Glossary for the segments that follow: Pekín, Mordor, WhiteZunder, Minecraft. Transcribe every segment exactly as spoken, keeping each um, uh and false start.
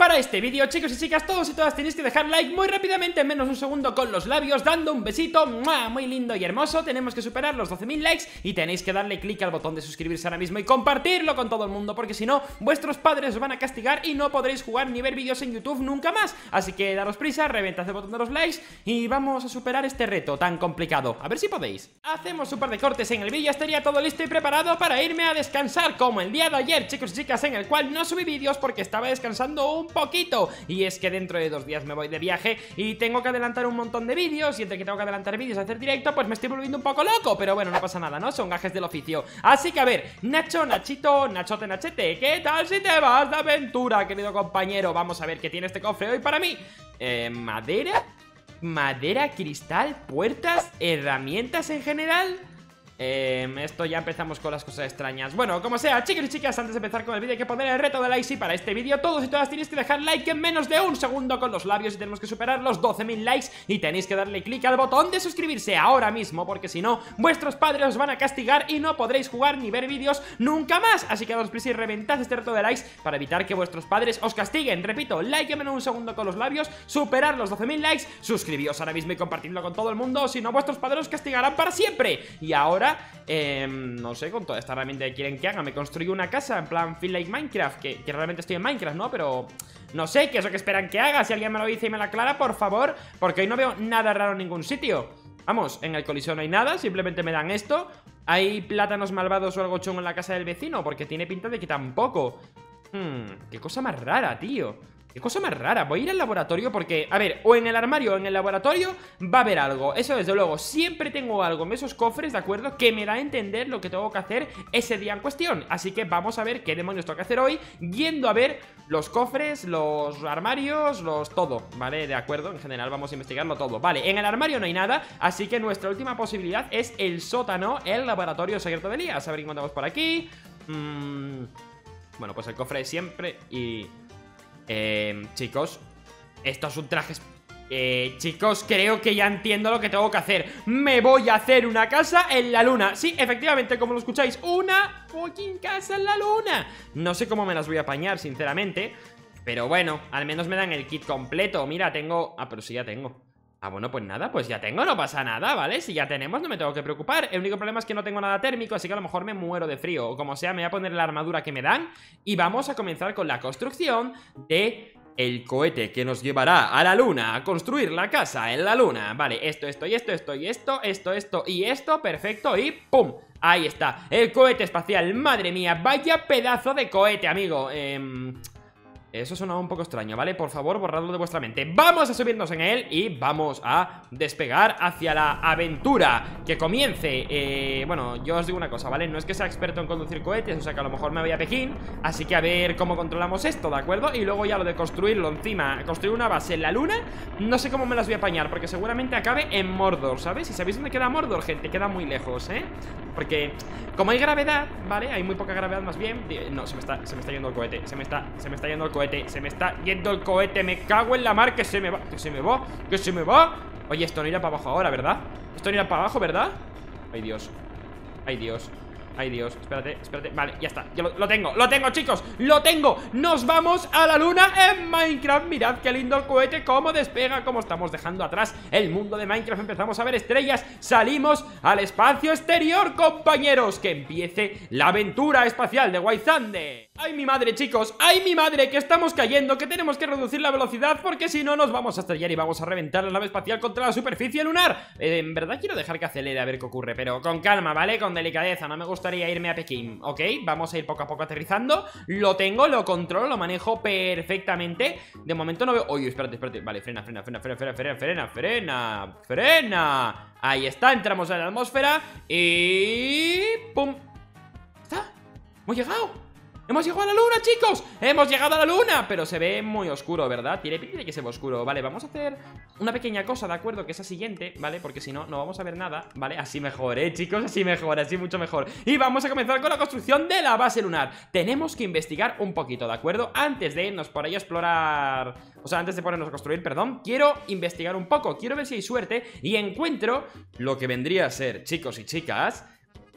Para este vídeo, chicos y chicas, todos y todas tenéis que dejar like muy rápidamente, en menos un segundo, con los labios, dando un besito ¡mua! Muy lindo y hermoso. Tenemos que superar los doce mil likes y tenéis que darle click al botón de suscribirse ahora mismo y compartirlo con todo el mundo, porque si no, vuestros padres os van a castigar y no podréis jugar ni ver vídeos en YouTube nunca más. Así que daros prisa, reventad el botón de los likes y vamos a superar este reto tan complicado. A ver si podéis. Hacemos un par de cortes en el vídeo, estaría todo listo y preparado para irme a descansar, como el día de ayer, chicos y chicas, en el cual no subí vídeos porque estaba descansando un poquito, y es que dentro de dos días me voy de viaje y tengo que adelantar un montón de vídeos, y entre que tengo que adelantar vídeos y hacer directo, pues me estoy volviendo un poco loco, pero bueno, no pasa nada, ¿no? Son gajes del oficio. Así que a ver, Nacho, Nachito, Nachote, Nachete, ¿qué tal si te vas de aventura, querido compañero? Vamos a ver qué tiene este cofre hoy para mí. Eh, madera, madera, cristal, puertas, herramientas en general. Eh, esto ya empezamos con las cosas extrañas. Bueno, como sea, chicos y chicas, antes de empezar con el vídeo hay que poner el reto de likes, y para este vídeo todos y todas tenéis que dejar like en menos de un segundo con los labios, y tenemos que superar los doce mil likes y tenéis que darle click al botón de suscribirse ahora mismo, porque si no, vuestros padres os van a castigar y no podréis jugar ni ver vídeos nunca más. Así que daos prisa y reventad este reto de likes para evitar que vuestros padres os castiguen. Repito, like en menos de un segundo con los labios, superar los doce mil likes, suscribíos ahora mismo y compartidlo con todo el mundo, si no, vuestros padres os castigarán para siempre. Y ahora Eh, no sé, con toda esta herramienta que quieren que haga, me construyo una casa, en plan feel like Minecraft, que, que realmente estoy en Minecraft, ¿no? Pero no sé qué es lo que esperan que haga. Si alguien me lo dice y me lo aclara, por favor, porque hoy no veo nada raro en ningún sitio. Vamos, en el coliseo no hay nada, simplemente me dan esto. ¿Hay plátanos malvados o algo chungo en la casa del vecino? Porque tiene pinta de que tampoco. hmm, Qué cosa más rara, tío. Qué cosa más rara. Voy a ir al laboratorio porque, a ver, o en el armario o en el laboratorio va a haber algo. Eso desde luego. Siempre tengo algo en esos cofres, ¿de acuerdo? Que me da a entender lo que tengo que hacer ese día en cuestión. Así que vamos a ver qué demonios tengo que hacer hoy, yendo a ver los cofres, los armarios, los todo, ¿vale? De acuerdo, en general vamos a investigarlo todo. Vale, en el armario no hay nada, así que nuestra última posibilidad es el sótano, el laboratorio secreto de Elías. A ver qué encontramos por aquí. mm... Bueno, pues el cofre siempre. Y... Eh, chicos, esto es un traje... Eh, chicos, creo que ya entiendo lo que tengo que hacer. Me voy a hacer una casa en la luna. Sí, efectivamente, como lo escucháis, una fucking casa en la luna. No sé cómo me las voy a apañar, sinceramente, pero bueno, al menos me dan el kit completo. Mira, tengo... Ah, pero sí, ya tengo. Ah, bueno, pues nada, pues ya tengo, no pasa nada, ¿vale? Si ya tenemos, no me tengo que preocupar. El único problema es que no tengo nada térmico, así que a lo mejor me muero de frío. O como sea, me voy a poner la armadura que me dan y vamos a comenzar con la construcción de... el cohete que nos llevará a la luna, a construir la casa en la luna. Vale, esto, esto, y esto, esto, y esto, esto, esto, y esto, perfecto, y ¡pum! Ahí está, el cohete espacial. Madre mía, vaya pedazo de cohete, amigo. Eh... Eso sonaba un poco extraño, ¿vale? Por favor, borradlo de vuestra mente. Vamos a subirnos en él y vamos a despegar hacia la aventura. Que comience. eh, Bueno, yo os digo una cosa, ¿vale? No es que sea experto en conducir cohetes, o sea que a lo mejor me voy a Pekín. Así que a ver cómo controlamos esto, ¿de acuerdo? Y luego ya lo de construirlo encima, construir una base en la luna, no sé cómo me las voy a apañar, porque seguramente acabe en Mordor, ¿sabes? ¿Y sabéis dónde queda Mordor, gente? Queda muy lejos, ¿eh? Porque como hay gravedad, ¿vale? Hay muy poca gravedad más bien. No, se me está, se me está yendo el cohete. Se me está, se me está yendo el cohete. Se me está yendo el cohete, me cago en la mar, que se me va, que se me va, que se me va. Oye, esto no irá para abajo ahora, ¿verdad? Esto no irá para abajo, ¿verdad? Ay, Dios, ay, Dios, ay, Dios. Espérate, espérate, vale, ya está, ya lo, lo tengo, lo tengo, chicos, lo tengo. Nos vamos a la luna en Minecraft. Mirad qué lindo el cohete, cómo despega, cómo estamos dejando atrás el mundo de Minecraft. Empezamos a ver estrellas, salimos al espacio exterior, compañeros. Que empiece la aventura espacial de WhiteZunder. ¡Ay, mi madre, chicos! ¡Ay, mi madre! ¡Que estamos cayendo! ¡Que tenemos que reducir la velocidad! Porque si no, nos vamos a estrellar y vamos a reventar la nave espacial contra la superficie lunar. Eh, en verdad quiero dejar que acelere a ver qué ocurre, pero con calma, ¿vale? Con delicadeza. No me gustaría irme a Pekín, ¿ok? Vamos a ir poco a poco aterrizando. Lo tengo, lo controlo, lo manejo perfectamente. De momento no veo... ¡Oye, espérate, espérate! Vale, frena, frena, frena, frena, frena, frena, frena, frena, frena. Ahí está, entramos a la atmósfera y... ¡pum! ¡Está! ¡Hemos llegado! ¡Hemos llegado a la luna, chicos! ¡Hemos llegado a la luna! Pero se ve muy oscuro, ¿verdad? Tiene pinta de que se ve oscuro. Vale, vamos a hacer una pequeña cosa, ¿de acuerdo? Que es la siguiente, ¿vale? Porque si no, no vamos a ver nada, ¿vale? Así mejor, ¿eh, chicos? Así mejor, así mucho mejor. Y vamos a comenzar con la construcción de la base lunar. Tenemos que investigar un poquito, ¿de acuerdo? Antes de irnos por ahí a explorar... O sea, antes de ponernos a construir, perdón, quiero investigar un poco. Quiero ver si hay suerte y encuentro lo que vendría a ser, chicos y chicas...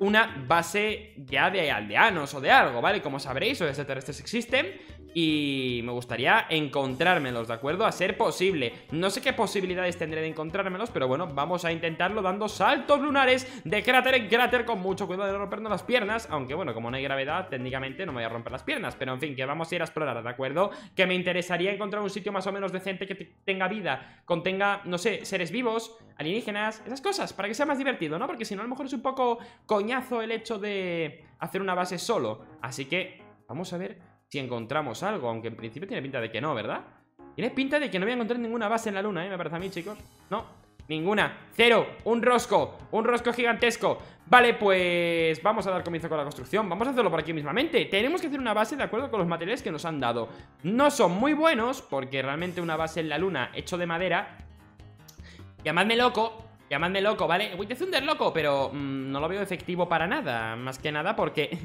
una base ya de aldeanos o de algo, ¿vale? Como sabréis, los extraterrestres existen. y me gustaría encontrármelos, ¿de acuerdo? A ser posible. No sé qué posibilidades tendré de encontrármelos, pero bueno, vamos a intentarlo dando saltos lunares de cráter en cráter con mucho cuidado de rompernos las piernas. Aunque bueno, como no hay gravedad, técnicamente no me voy a romper las piernas, pero en fin, que vamos a ir a explorar, ¿de acuerdo? Que me interesaría encontrar un sitio más o menos decente, que tenga vida, contenga, no sé, seres vivos, alienígenas, esas cosas, para que sea más divertido, ¿no? Porque si no, a lo mejor es un poco coñazo el hecho de hacer una base solo. Así que vamos a ver si encontramos algo, aunque en principio tiene pinta de que no, ¿verdad? Tiene pinta de que no voy a encontrar ninguna base en la luna, ¿eh? Me parece a mí, chicos. No, ninguna, cero, un rosco, un rosco gigantesco. Vale, pues vamos a dar comienzo con la construcción. Vamos a hacerlo por aquí mismamente. Tenemos que hacer una base de acuerdo con los materiales que nos han dado. No son muy buenos, porque realmente una base en la luna hecho de madera, llamadme loco, llamadme loco, ¿vale? WhiteZunder loco, pero mmm, no lo veo efectivo para nada. Más que nada porque...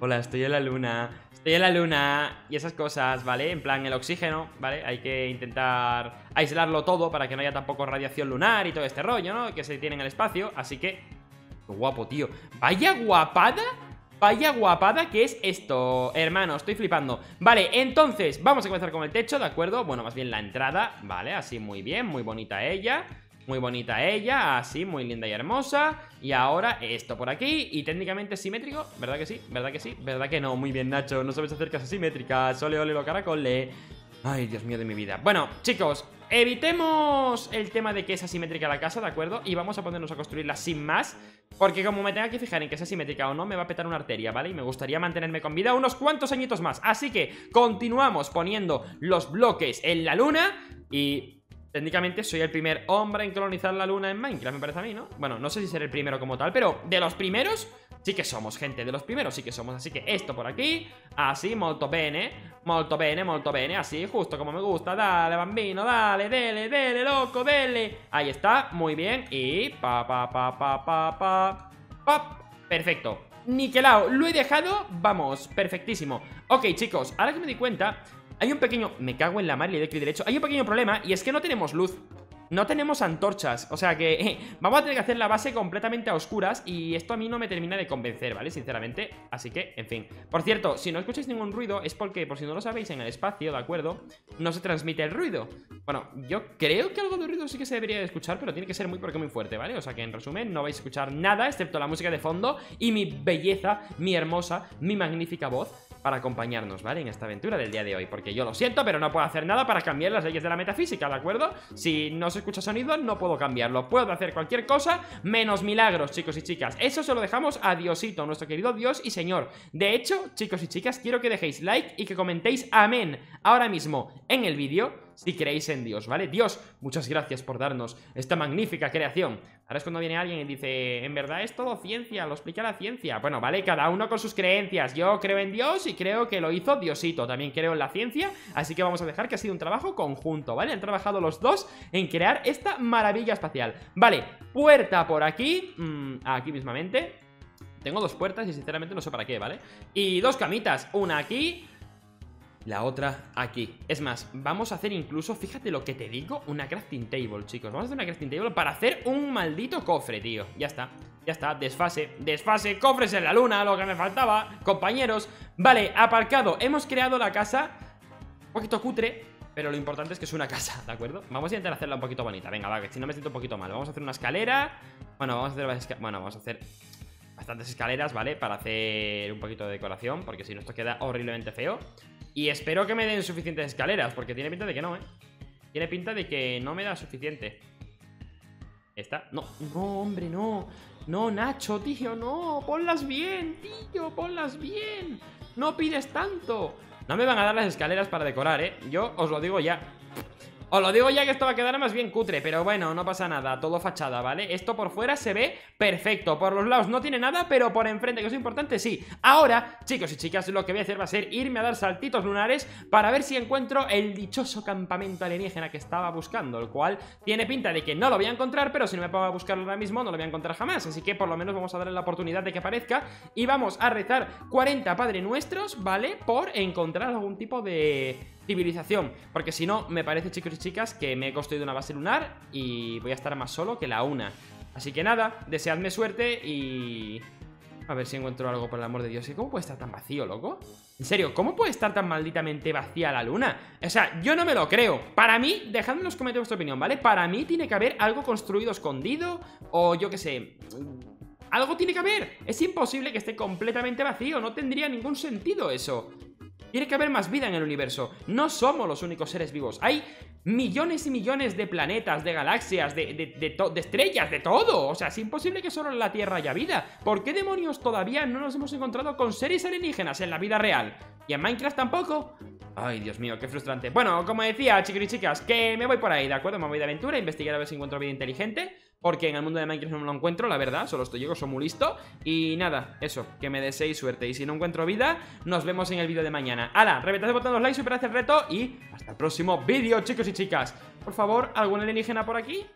hola, estoy en la luna, estoy en la luna y esas cosas, ¿vale? En plan, el oxígeno, ¿vale? Hay que intentar aislarlo todo para que no haya tampoco radiación lunar y todo este rollo, ¿no? Que se tiene en el espacio, así que... ¡qué guapo, tío! ¡Vaya guapada! Vaya guapada que es esto, hermano, estoy flipando. Vale, entonces, vamos a comenzar con el techo, ¿de acuerdo? Bueno, más bien la entrada, ¿vale? Así muy bien, muy bonita ella... muy bonita ella, así, muy linda y hermosa. Y ahora esto por aquí. Y técnicamente simétrico, ¿verdad que sí? ¿Verdad que sí? ¿Verdad que no? Muy bien, Nacho, no sabes hacer cosas simétricas. Ole, ole, lo caracole. Ay, Dios mío de mi vida. Bueno, chicos, evitemos el tema de que es asimétrica la casa, ¿de acuerdo? Y vamos a ponernos a construirla sin más, porque como me tenga que fijar en que sea simétrica o no, me va a petar una arteria, ¿vale? Y me gustaría mantenerme con vida unos cuantos añitos más. Así que continuamos poniendo los bloques en la luna. Y... técnicamente soy el primer hombre en colonizar la luna en Minecraft, me parece a mí, ¿no? Bueno, no sé si seré el primero como tal, pero de los primeros sí que somos, gente, de los primeros sí que somos. Así que esto por aquí, así, molto bene, molto bene, molto bene, así, justo como me gusta. Dale, bambino, dale, dele, dele, loco, dele. Ahí está, muy bien, y pa, pa, pa, pa, pa, pa, pa, perfecto. Niquelao, lo he dejado, vamos, perfectísimo. Ok, chicos, ahora que me di cuenta... hay un pequeño... me cago en la mar y le doy clic derecho. Hay un pequeño problema y es que no tenemos luz. No tenemos antorchas, o sea que eh, vamos a tener que hacer la base completamente a oscuras. Y esto a mí no me termina de convencer, ¿vale? Sinceramente, así que, en fin. Por cierto, si no escucháis ningún ruido es porque, por si no lo sabéis, en el espacio, ¿de acuerdo? No se transmite el ruido. Bueno, yo creo que algo de ruido sí que se debería de escuchar, pero tiene que ser muy, porque muy fuerte, ¿vale? O sea que, en resumen, no vais a escuchar nada excepto la música de fondo y mi belleza, mi hermosa, mi magnífica voz para acompañarnos, ¿vale? En esta aventura del día de hoy. Porque yo lo siento, pero no puedo hacer nada para cambiar las leyes de la metafísica, ¿de acuerdo? Si no se escucha sonido, no puedo cambiarlo. Puedo hacer cualquier cosa, menos milagros, chicos y chicas. Eso se lo dejamos a Diosito, nuestro querido Dios y Señor. De hecho, chicos y chicas, quiero que dejéis like y que comentéis amén ahora mismo en el vídeo si creéis en Dios, ¿vale? Dios, muchas gracias por darnos esta magnífica creación. Ahora es cuando viene alguien y dice, en verdad es todo ciencia, lo explica la ciencia. Bueno, vale, cada uno con sus creencias. Yo creo en Dios y creo que lo hizo Diosito. También creo en la ciencia, así que vamos a dejar que ha sido un trabajo conjunto, ¿vale? Han trabajado los dos en crear esta maravilla espacial. Vale, puerta por aquí, mmm, aquí mismamente. Tengo dos puertas y sinceramente no sé para qué, ¿vale? Y dos camitas, una aquí... la otra aquí. Es más, vamos a hacer incluso, fíjate lo que te digo, una crafting table, chicos. Vamos a hacer una crafting table para hacer un maldito cofre, tío. Ya está, ya está, desfase, desfase, cofres en la luna, lo que me faltaba, compañeros. Vale, aparcado, hemos creado la casa, un poquito cutre, pero lo importante es que es una casa, ¿de acuerdo? Vamos a intentar hacerla un poquito bonita, venga, va, que si no me siento un poquito mal. Vamos a hacer una escalera, bueno, vamos a hacer, esca... bueno, vamos a hacer... bastantes escaleras, ¿vale? Para hacer un poquito de decoración, porque si no esto queda horriblemente feo. Y espero que me den suficientes escaleras, porque tiene pinta de que no, ¿eh? Tiene pinta de que no me da suficiente. ¿Esta? No, no, hombre, no. No, Nacho, tío, no. Ponlas bien, tío, ponlas bien. No pides tanto. No me van a dar las escaleras para decorar, ¿eh? Yo os lo digo ya. Os lo digo ya que esto va a quedar más bien cutre, pero bueno, no pasa nada, todo fachada, ¿vale? Esto por fuera se ve perfecto, por los lados no tiene nada, pero por enfrente, que es importante, sí. Ahora, chicos y chicas, lo que voy a hacer va a ser irme a dar saltitos lunares para ver si encuentro el dichoso campamento alienígena que estaba buscando, el cual tiene pinta de que no lo voy a encontrar, pero si no me pongo a buscarlo ahora mismo no lo voy a encontrar jamás, así que por lo menos vamos a darle la oportunidad de que aparezca y vamos a rezar cuarenta Padre Nuestros, ¿vale? Por encontrar algún tipo de... civilización, porque si no, me parece, chicos y chicas, que me he construido una base lunar y voy a estar más solo que la una. Así que nada, deseadme suerte y... A ver si encuentro algo, por el amor de Dios. ¿Cómo puede estar tan vacío, loco? En serio, ¿cómo puede estar tan malditamente vacía la luna? O sea, yo no me lo creo. Para mí, dejadme en los comentarios vuestra opinión, ¿vale? Para mí tiene que haber algo construido escondido. O yo qué sé. Algo tiene que haber. Es imposible que esté completamente vacío. No tendría ningún sentido eso. Tiene que haber más vida en el universo. No somos los únicos seres vivos. Hay millones y millones de planetas, de galaxias, de, de, de, de estrellas, de todo. O sea, es imposible que solo en la Tierra haya vida. ¿Por qué demonios todavía no nos hemos encontrado con seres alienígenas en la vida real? ¿Y en Minecraft tampoco? Ay, Dios mío, qué frustrante. Bueno, como decía, chicos y chicas, que me voy por ahí, ¿de acuerdo? Me voy de aventura a investigar a ver si encuentro vida inteligente. Porque en el mundo de Minecraft no me lo encuentro, la verdad. Solo estoy yo, soy muy listo. Y nada, eso, que me deseéis suerte. Y si no encuentro vida, nos vemos en el vídeo de mañana. ¡Hala! Reventad el botón de los likes, superad el reto. Y hasta el próximo vídeo, chicos y chicas. Por favor, ¿algún alienígena por aquí?